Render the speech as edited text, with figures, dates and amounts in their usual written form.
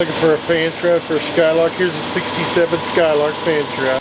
Looking for a fan shroud for a Skylark. Here's a 67 Skylark fan shroud.